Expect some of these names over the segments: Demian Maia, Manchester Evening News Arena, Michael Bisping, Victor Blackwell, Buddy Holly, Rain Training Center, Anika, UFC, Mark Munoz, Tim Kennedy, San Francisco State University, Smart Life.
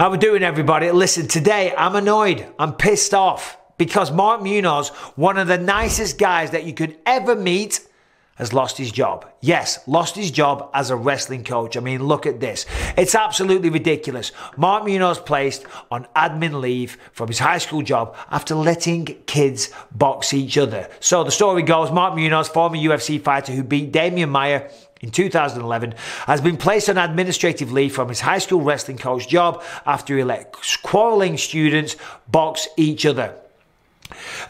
How we doing, everybody? Listen, today I'm annoyed. I'm pissed off because Mark Munoz, one of the nicest guys that you could ever meet, has lost his job. Yes, lost his job as a wrestling coach. I mean, look at this. It's absolutely ridiculous. Mark Munoz placed on admin leave from his high school job after letting kids box each other. So the story goes, Mark Munoz, former UFC fighter who beat Demian Maia in 2011, has been placed on administrative leave from his high school wrestling coach job after he let quarreling students box each other.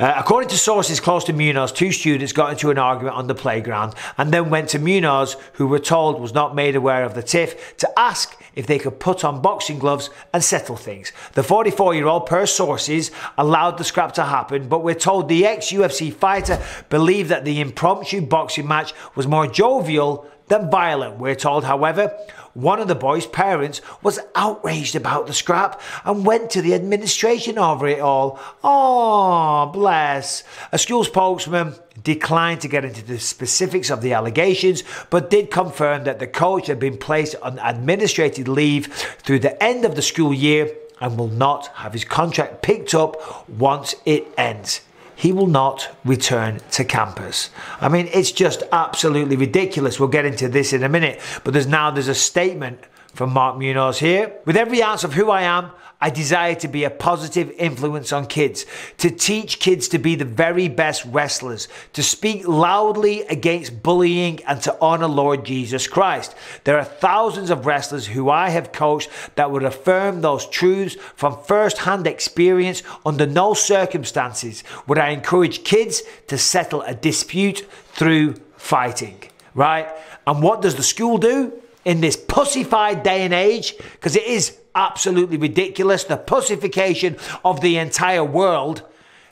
According to sources close to Munoz, two students got into an argument on the playground and then went to Munoz, who were told was not made aware of the tiff, to ask if they could put on boxing gloves and settle things. The 44-year-old, per sources, allowed the scrap to happen, but we're told the ex-UFC fighter believed that the impromptu boxing match was more jovial than violent. We're told, however, one of the boys' parents was outraged about the scrap and went to the administration over it all. Oh, bless. A school spokesman declined to get into the specifics of the allegations, but did confirm that the coach had been placed on administrative leave through the end of the school year and will not have his contract picked up once it ends. He will not return to campus. I mean, it's just absolutely ridiculous. We'll get into this in a minute. But there's a statement from Mark Munoz here. With every ounce of who I am, I desire to be a positive influence on kids, to teach kids to be the very best wrestlers, to speak loudly against bullying, and to honor Lord Jesus Christ. There are thousands of wrestlers who I have coached that would affirm those truths from first-hand experience. Under no circumstances would I encourage kids to settle a dispute through fighting, right? And what does the school do in this pussified day and age? Because it is absolutely ridiculous, the pussification of the entire world.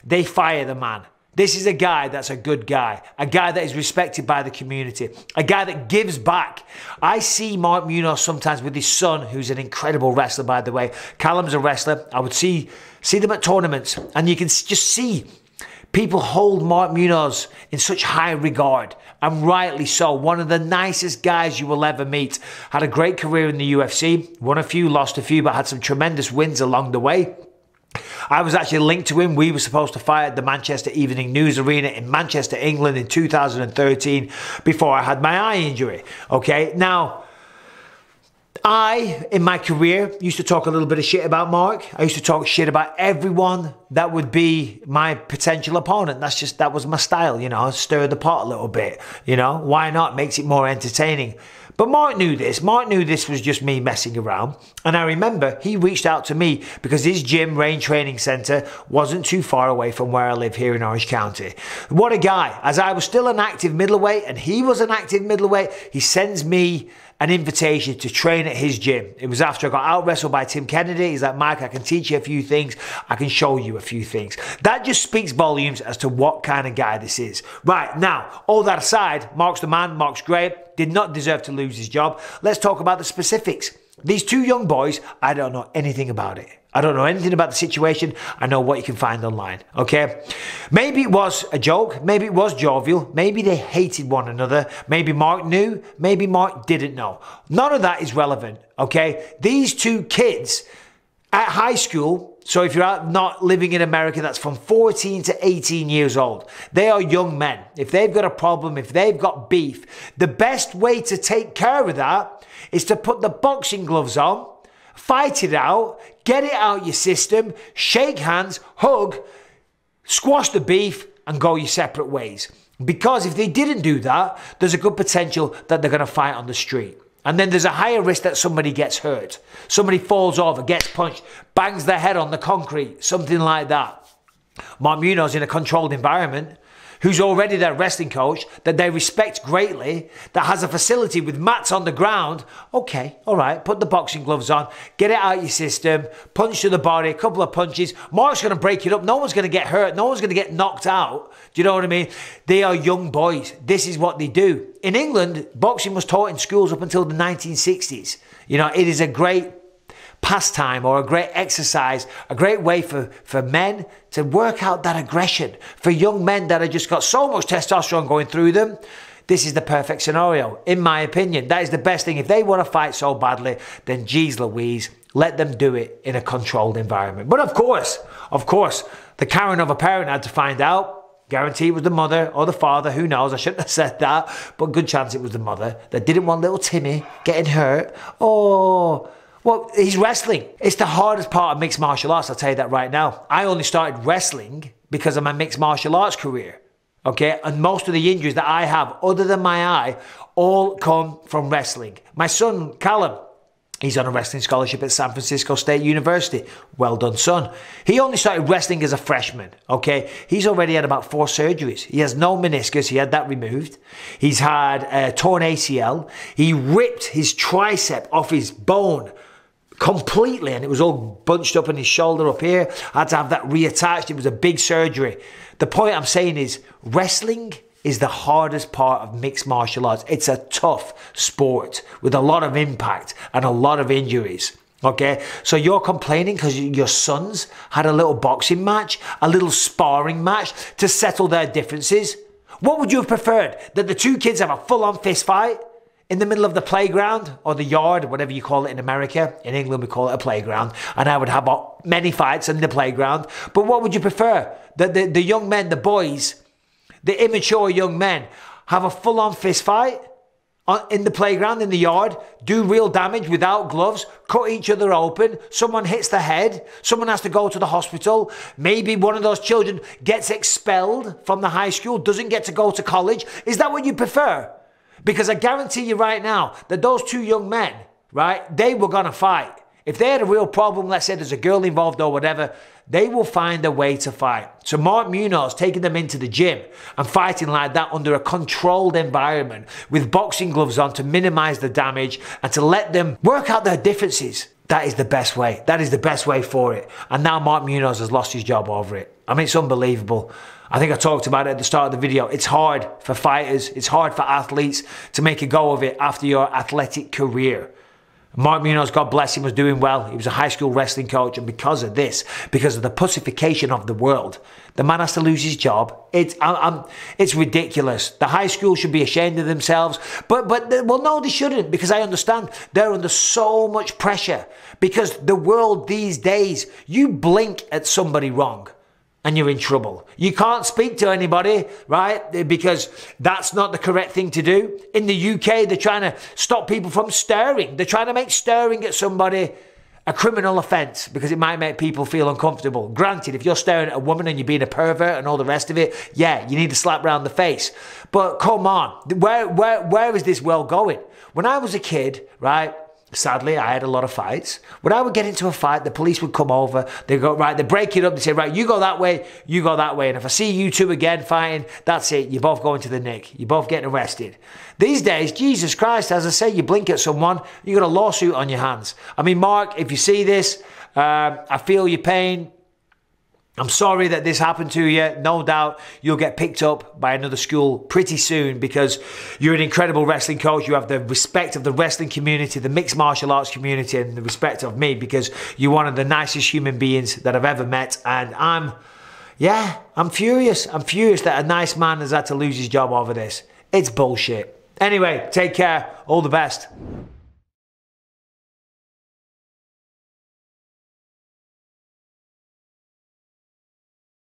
They fire the man. This is a guy that's a good guy, a guy that is respected by the community, a guy that gives back. I see Mark Munoz sometimes with his son, who's an incredible wrestler, by the way. Callum's a wrestler. I would see them at tournaments, and you can just see people hold Mark Munoz in such high regard, and rightly so. One of the nicest guys you will ever meet. Had a great career in the UFC. Won a few, lost a few, but had some tremendous wins along the way. I was actually linked to him. We were supposed to fight at the Manchester Evening News Arena in Manchester, England in 2013 before I had my eye injury. Okay, now, I, in my career, used to talk a little bit of shit about Mark. I used to talk shit about everyone that would be my potential opponent. That's just, that was my style, you know. Stir the pot a little bit, you know. Why not? Makes it more entertaining. But Mark knew this. Mark knew this was just me messing around. And I remember he reached out to me because his gym, Rain Training Center, wasn't too far away from where I live here in Orange County. What a guy. As I was still an active middleweight and he was an active middleweight, he sends me an invitation to train at his gym. It was after I got out wrestled by Tim Kennedy. He's like, Mike, I can teach you a few things. I can show you a few things. That just speaks volumes as to what kind of guy this is. Right, now, all that aside, Mark's the man, Mark's great, did not deserve to lose his job. Let's talk about the specifics. These two young boys, I don't know anything about it. I don't know anything about the situation. I know what you can find online, okay? Maybe it was a joke. Maybe it was jovial. Maybe they hated one another. Maybe Mark knew. Maybe Mark didn't know. None of that is relevant, okay? These two kids at high school, so if you're out not living in America, that's from 14 to 18 years old. They are young men. If they've got a problem, if they've got beef, the best way to take care of that is to put the boxing gloves on, fight it out, get it out your system, shake hands, hug, squash the beef, and go your separate ways. Because if they didn't do that, there's a good potential that they're going to fight on the street. And then there's a higher risk that somebody gets hurt. Somebody falls over, gets punched, bangs their head on the concrete, something like that. Mark Munoz, in a controlled environment, who's already their wrestling coach, that they respect greatly, that has a facility with mats on the ground. Okay, all right, put the boxing gloves on, get it out your system, punch to the body, a couple of punches. Mark's going to break it up. No one's going to get hurt. No one's going to get knocked out. Do you know what I mean? They are young boys. This is what they do. In England, boxing was taught in schools up until the 1960s. You know, it is a great pastime or a great exercise, a great way for men to work out that aggression. For young men that have just got so much testosterone going through them, This is the perfect scenario, in my opinion. That is the best thing. If they want to fight so badly, then geez Louise, let them do it in a controlled environment. But of course, the Karen of a parent had to find out. Guaranteed it was the mother or the father, who knows, I shouldn't have said that, but good chance it was the mother that didn't want little Timmy getting hurt. Oh, well, he's wrestling. It's the hardest part of mixed martial arts, I'll tell you that right now. I only started wrestling because of my mixed martial arts career, okay? And most of the injuries that I have, other than my eye, all come from wrestling. My son, Callum, he's on a wrestling scholarship at San Francisco State University. Well done, son. He only started wrestling as a freshman, okay? He's already had about 4 surgeries. He has no meniscus. He had that removed. He's had a torn ACL. He ripped his tricep off his bone completely, and it was all bunched up in his shoulder up here. I had to have that reattached. It was a big surgery. The point I'm saying is wrestling is the hardest part of mixed martial arts. It's a tough sport with a lot of impact and a lot of injuries, okay? So you're complaining because your sons had a little boxing match, a little sparring match to settle their differences. What would you have preferred? That the 2 kids have a full-on fist fight in the middle of the playground or the yard, whatever you call it in America? In England, we call it a playground. And I would have many fights in the playground. But what would you prefer? That the young men, the boys, the immature young men have a full-on fist fight in the playground, in the yard, do real damage without gloves, cut each other open, someone hits the head, someone has to go to the hospital, maybe one of those children gets expelled from the high school, doesn't get to go to college. Is that what you prefer? Because I guarantee you right now that those 2 young men, right, they were going to fight. If they had a real problem, let's say there's a girl involved or whatever, they will find a way to fight. So Mark Munoz taking them into the gym and fighting like that under a controlled environment with boxing gloves on to minimize the damage and to let them work out their differences. That is the best way. That is the best way for it. And now Mark Munoz has lost his job over it. I mean, it's unbelievable. I think I talked about it at the start of the video. It's hard for fighters. It's hard for athletes to make a go of it after your athletic career. Mark Munoz, God bless him, was doing well. He was a high school wrestling coach, and because of this, because of the pussification of the world, the man has to lose his job. It's ridiculous. The high school should be ashamed of themselves, well, no, they shouldn't, because I understand they're under so much pressure, because the world these days, you blink at somebody wrong and you're in trouble. You can't speak to anybody, right? Because that's not the correct thing to do. In the UK, they're trying to stop people from stirring. They're trying to make stirring at somebody a criminal offence because it might make people feel uncomfortable. Granted, if you're staring at a woman and you're being a pervert and all the rest of it, yeah, you need a slap round the face. But come on, where is this world going? When I was a kid, right, sadly, I had a lot of fights. When I would get into a fight, the police would come over. They'd go, right, they'd break it up. They'd say, right, you go that way, you go that way. And if I see you 2 again fighting, that's it. You're both going to the nick. You're both getting arrested. These days, Jesus Christ, as I say, you blink at someone, you got a lawsuit on your hands. I mean, Mark, if you see this, I feel your pain. I'm sorry that this happened to you. No doubt you'll get picked up by another school pretty soon because you're an incredible wrestling coach. You have the respect of the wrestling community, the mixed martial arts community, and the respect of me because you're one of the nicest human beings that I've ever met. And I'm furious. I'm furious that a nice man has had to lose his job over this. It's bullshit. Anyway, take care. All the best.